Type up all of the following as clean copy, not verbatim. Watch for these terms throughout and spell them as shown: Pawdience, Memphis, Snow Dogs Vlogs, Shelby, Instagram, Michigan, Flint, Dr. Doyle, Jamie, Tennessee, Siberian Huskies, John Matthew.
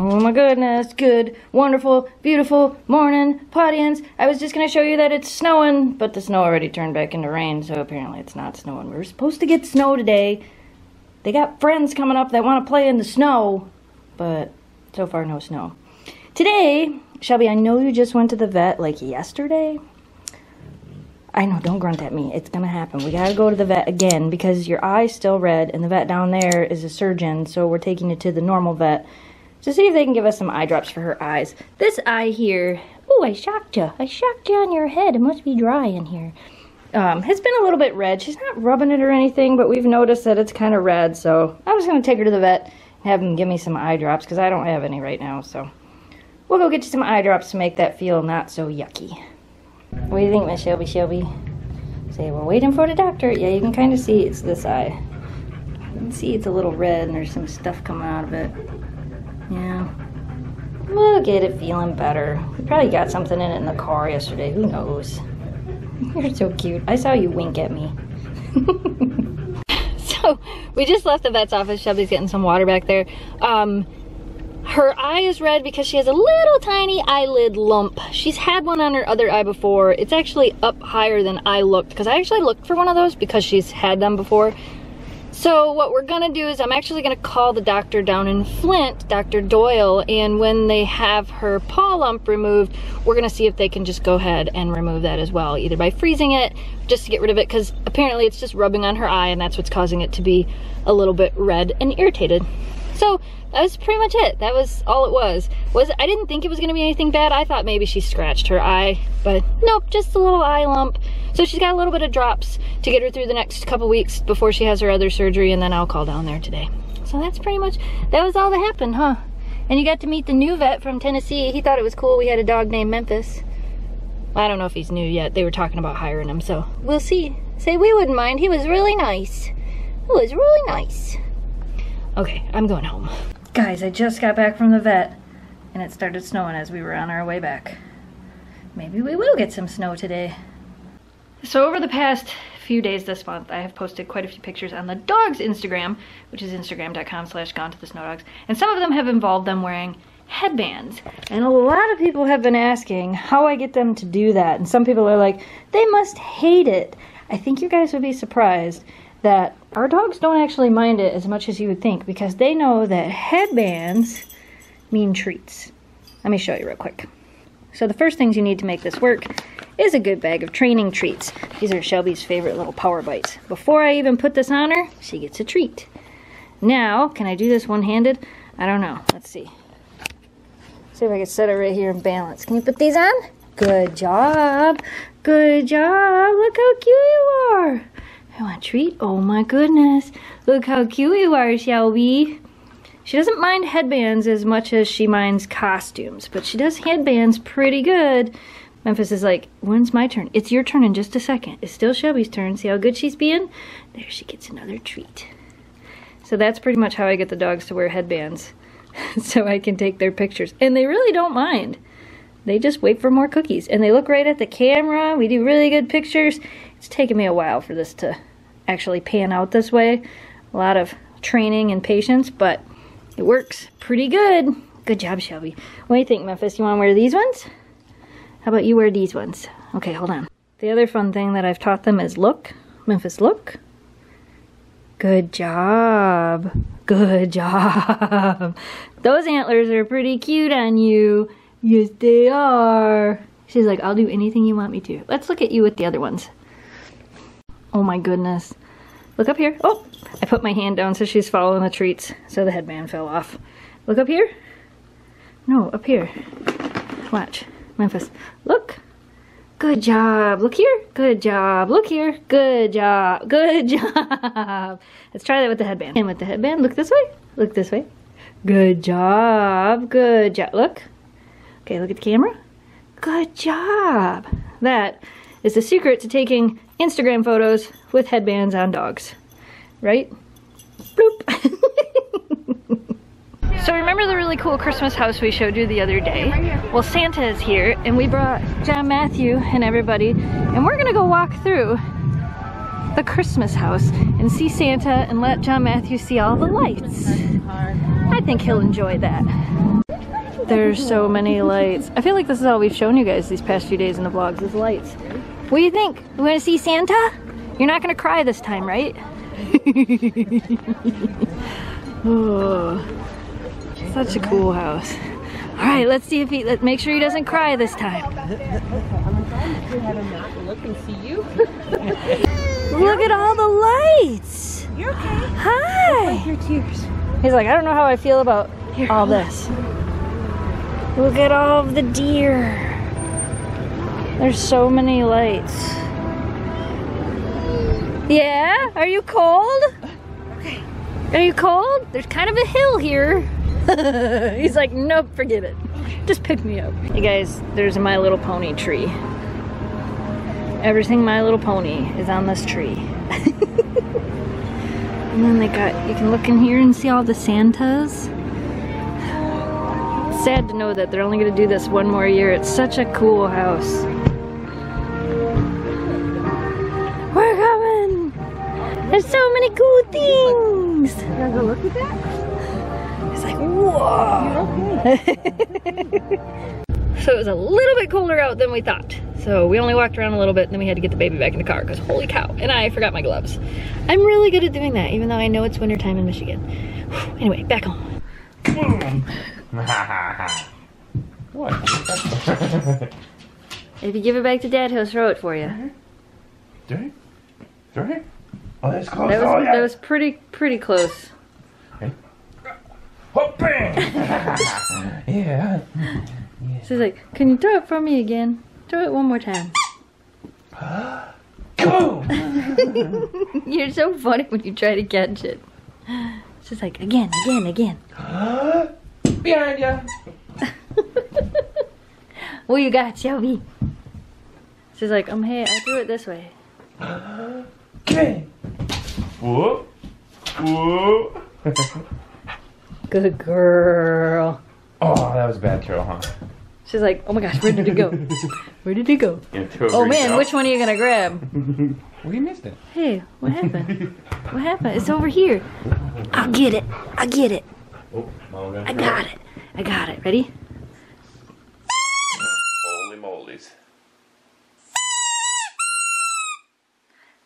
Oh my goodness, good, wonderful, beautiful morning, Pawdience. I was just gonna show you that it's snowing, but the snow already turned back into rain, so apparently it's not snowing. We were supposed to get snow today. They got friends coming up that wanna play in the snow, but so far no snow. Today, Shelby, I know you just went to the vet like yesterday. I know, don't grunt at me. It's gonna happen. We gotta go to the vet again because your eye's still red and the vet down there is a surgeon, so we're taking it to the normal vet to see if they can give us some eye drops for her eyes. This eye here, oh, I shocked you. I shocked you on your head. It must be dry in here. Has been a little bit red. She's not rubbing it or anything, but we've noticed that it's kind of red, so I'm just gonna take her to the vet and have them give me some eye drops because I don't have any right now, so we'll go get you some eye drops to make that feel not so yucky. What do you think, Miss Shelby? Say, we're waiting for the doctor. Yeah, you can kind of see it's this eye. You can see it's a little red and there's some stuff coming out of it. Yeah. We'll get it feeling better. We probably got something in it in the car yesterday. Who knows? You're so cute. I saw you wink at me. So, we just left the vet's office. Shelby's getting some water back there. Her eye is red because she has a little tiny eyelid lump. She's had one on her other eye before. It's actually up higher than I looked because I actually looked for one of those because she's had them before. So what we're gonna do is I'm actually gonna call the doctor down in Flint, Dr. Doyle, and when they have her paw lump removed, we're gonna see if they can just go ahead and remove that as well, either by freezing it, just to get rid of it, because apparently it's just rubbing on her eye and that's what's causing it to be a little bit red and irritated. So that was pretty much it. That was all it was. I didn't think it was gonna be anything bad. I thought maybe she scratched her eye, but nope, just a little eye lump. So she's got a little bit of drops to get her through the next couple weeks before she has her other surgery, and then I'll call down there today. So that's pretty much, that was all that happened, huh? And you got to meet the new vet from Tennessee. He thought it was cool we had a dog named Memphis. Well, I don't know if he's new yet. They were talking about hiring him, so we'll see. Say we wouldn't mind. He was really nice. He was really nice. Okay, I'm going home. Guys, I just got back from the vet and it started snowing as we were on our way back. Maybe we will get some snow today. So over the past few days this month, I have posted quite a few pictures on the dogs' Instagram, which is instagram.com/gonetothesnowdogs, and some of them have involved them wearing headbands. And a lot of people have been asking how I get them to do that, and some people are like, they must hate it. I think you guys would be surprised that our dogs don't actually mind it as much as you would think, because they know that headbands mean treats. Let me show you real quick. So the first things you need to make this work is a good bag of training treats. These are Shelby's favorite little power bites. Before I even put this on her, she gets a treat. Now, can I do this one-handed? I don't know. Let's see. See if I can set it right here and balance. Can you put these on? Good job. Good job. Look how cute you are. I want a treat? Oh my goodness. Look how cute you are, Shelby. She doesn't mind headbands as much as she minds costumes, but she does headbands pretty good. Memphis is like, when's my turn? It's your turn in just a second. It's still Shelby's turn. See how good she's being? There, she gets another treat. So that's pretty much how I get the dogs to wear headbands so I can take their pictures. And they really don't mind. They just wait for more cookies. And they look right at the camera. We do really good pictures. It's taken me a while for this to actually pan out this way. A lot of training and patience, but it works pretty good. Good job, Shelby. What do you think, Memphis? You want to wear these ones? How about you wear these ones? Okay, hold on. The other fun thing that I've taught them is look. Memphis, look. Good job. Good job. Those antlers are pretty cute on you. Yes, they are. She's like, I'll do anything you want me to. Let's look at you with the other ones. Oh my goodness. Look up here. Oh, I put my hand down so she's following the treats, so the headband fell off. Look up here. No, up here. Watch. Memphis. Look. Good job. Look here. Good job. Look here. Good job. Good job. Let's try that with the headband. And with the headband, look this way. Look this way. Good job. Good job. Look. Okay, look at the camera. Good job. That is the secret to taking Instagram photos with headbands on dogs, right? Bloop. So remember the really cool Christmas house we showed you the other day? Well, Santa is here and we brought John Matthew and everybody, and we're gonna go walk through the Christmas house and see Santa and let John Matthew see all the lights. I think he'll enjoy that. There's so many lights. I feel like this is all we've shown you guys these past few days in the vlogs is lights. What do you think? You want to see Santa? You're not going to cry this time, right? Oh, such a cool house. All right, let's see if he, let's make sure he doesn't cry this time. Look at all the lights. You're okay. Hi. Wipe your tears. He's like, I don't know how I feel about all this. Look at all of the deer. There's so many lights. Yeah? Are you cold? Okay. Are you cold? There's kind of a hill here. He's like, nope, forget it. Just pick me up. You guys, there's a My Little Pony tree. Everything My Little Pony is on this tree. And then they got, you can look in here and see all the Santas. It's sad to know that they're only gonna do this one more year. It's such a cool house. We're coming! There's so many cool things! You wanna go look at that? Whoa! Okay. So it was a little bit colder out than we thought. So we only walked around a little bit and then we had to get the baby back in the car because holy cow, and I forgot my gloves. I'm really good at doing that even though I know it's winter time in Michigan. Anyway, back home. What? If you give it back to Dad, he'll throw it for you. Do it? Do it? Oh, that's close. That was, oh, yeah. That was pretty close. Oh, bang! Yeah. She's like, can you throw it for me again? Throw it one more time. Go! You're so funny when you try to catch it. She's like, again. Behind you. What you got, Shelby? She's like, hey, I threw it this way. Okay. Whoa. Good girl. Oh, that was a bad throw, huh? She's like, oh my gosh, where did it go? Where did it go? Oh man, which one are you gonna grab? We missed it. Hey, what happened? What happened? It's over here. I'll get it. I'll get it. Oh, I got it. I got it. Ready? Holy molies.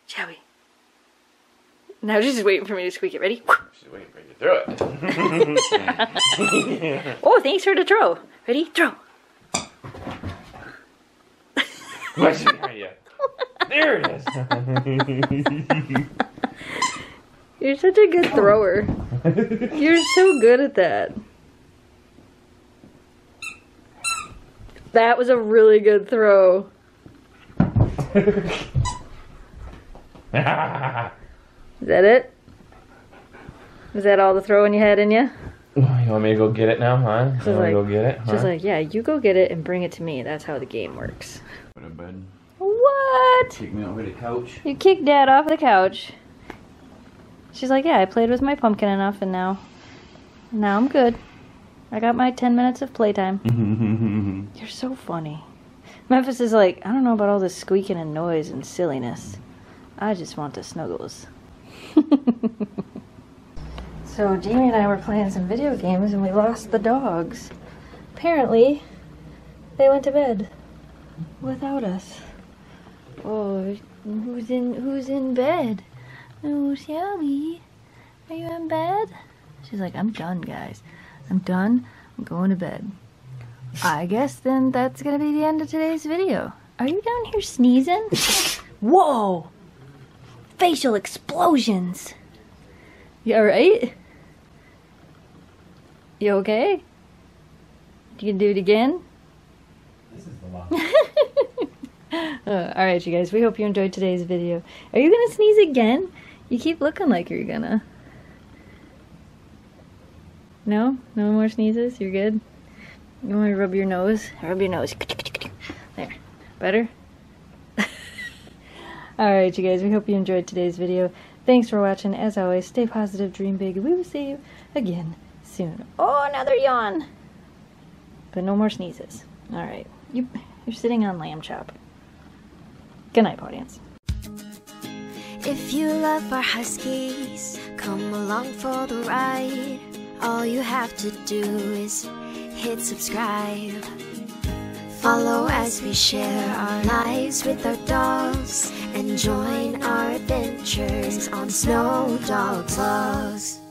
Shall we? Now she's just waiting for me to squeak it. Ready? She's waiting for you to throw it. Oh, thanks for the throw. Ready? Throw. Where's it? Are you? There it is. You're such a good thrower. You're so good at that. That was a really good throw. Is that it? Is that all the throwing you had in you? You want me to go get it now, huh? She's like, go get it, huh? She's like, yeah, you go get it and bring it to me. That's how the game works. What a bud. What? Kick me off the couch. You kicked Dad off the couch. She's like, yeah, I played with my pumpkin enough, and now I'm good. I got my 10 minutes of playtime. You're so funny. Memphis is like, I don't know about all this squeaking and noise and silliness. I just want the snuggles. So Jamie and I were playing some video games and we lost the dogs. Apparently they went to bed without us. Oh, who's in bed? Oh, Shelby, are you in bed? She's like, I'm done, guys. I'm done. I'm going to bed. I guess then that's gonna be the end of today's video. Are you down here sneezing? Whoa! Facial explosions. You alright? You okay? You can do it again? This is the lot. Alright, you guys, we hope you enjoyed today's video. Are you gonna sneeze again? You keep looking like you're gonna. No? No more sneezes? You're good? You want me to rub your nose? Rub your nose. There. Better? Alright, you guys, we hope you enjoyed today's video. Thanks for watching. As always, stay positive, dream big. We will see you again soon. Oh, another yawn. But no more sneezes. Alright, you're sitting on lamb chop. Good night, Pawdience. If you love our huskies, come along for the ride. All you have to do is hit subscribe. Follow as we share our lives with our dogs and join our adventures on Snow Dogs Vlogs.